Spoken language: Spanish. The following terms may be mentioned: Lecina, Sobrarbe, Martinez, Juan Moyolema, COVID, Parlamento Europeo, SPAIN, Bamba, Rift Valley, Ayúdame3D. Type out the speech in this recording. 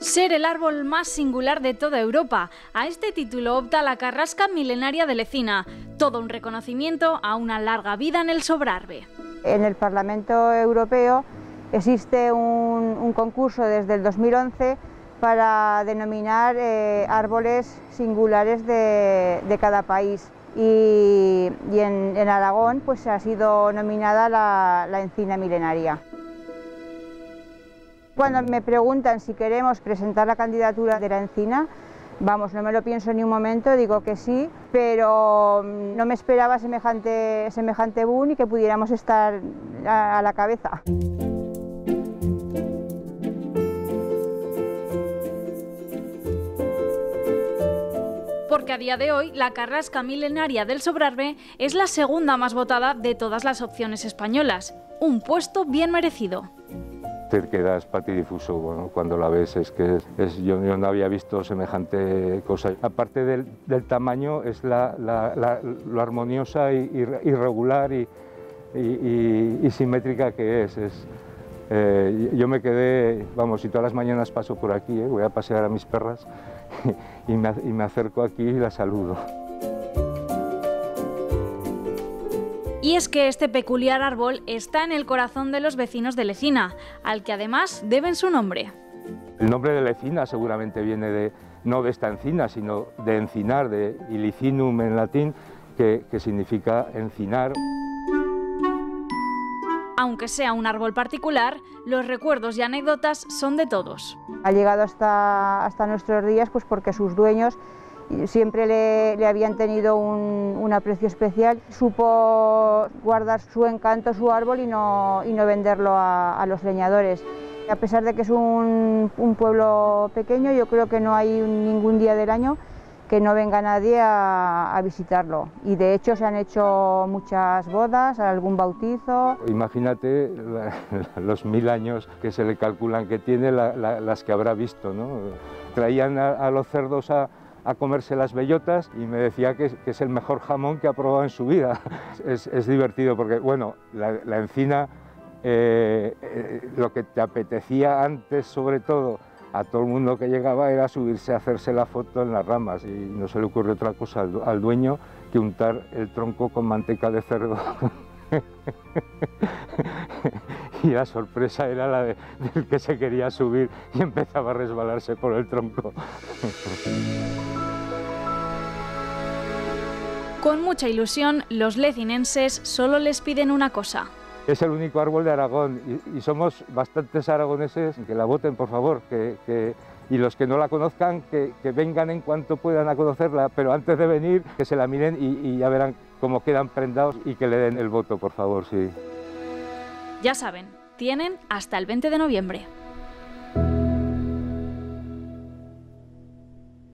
Ser el árbol más singular de toda Europa. A este título opta la carrasca milenaria de Lecina. Todo un reconocimiento a una larga vida en el Sobrarbe. En el Parlamento Europeo existe un concurso desde el 2011 para denominar árboles singulares de cada país. Y en Aragón pues, ha sido nominada la encina milenaria. Cuando me preguntan si queremos presentar la candidatura de la encina, vamos, no me lo pienso ni un momento, digo que sí, pero no me esperaba semejante boom y que pudiéramos estar a la cabeza. Porque a día de hoy la carrasca milenaria del Sobrarbe es la segunda más votada de todas las opciones españolas, un puesto bien merecido. Que da patidifuso, bueno, cuando la ves, es que yo no había visto semejante cosa. Aparte del tamaño, es lo armoniosa y regular y simétrica que es. Yo me quedé, vamos, y todas las mañanas paso por aquí, voy a pasear a mis perras y me acerco aquí y las saludo. Y es que este peculiar árbol está en el corazón de los vecinos de Lecina, al que además deben su nombre. El nombre de Lecina seguramente viene no de esta encina, sino de encinar, de ilicinum en latín, que significa encinar. Aunque sea un árbol particular, los recuerdos y anécdotas son de todos. Ha llegado hasta nuestros días pues porque sus dueños siempre le habían tenido un aprecio especial. Supo guardar su encanto, su árbol, y no venderlo a los leñadores. A pesar de que es un pueblo pequeño, yo creo que no hay ningún día del año que no venga nadie a visitarlo. Y de hecho se han hecho muchas bodas, algún bautizo. Imagínate los 1000 años que se le calculan que tiene, las que habrá visto, ¿no? Traían a los cerdos a comerse las bellotas y me decía que es el mejor jamón que ha probado en su vida. Es divertido porque, bueno, la encina, lo que te apetecía antes, sobre todo, a todo el mundo que llegaba era subirse a hacerse la foto en las ramas, y no se le ocurre otra cosa al dueño que untar el tronco con manteca de cerdo. Y la sorpresa era la del que se quería subir y empezaba a resbalarse por el tronco. Con mucha ilusión, los lecinenses solo les piden una cosa. Es el único árbol de Aragón y somos bastantes aragoneses. Que la voten, por favor, y los que no la conozcan, que vengan en cuanto puedan a conocerla, pero antes de venir, que se la miren y ya verán cómo quedan prendados y que le den el voto, por favor, sí. Ya saben, tienen hasta el 20 de noviembre.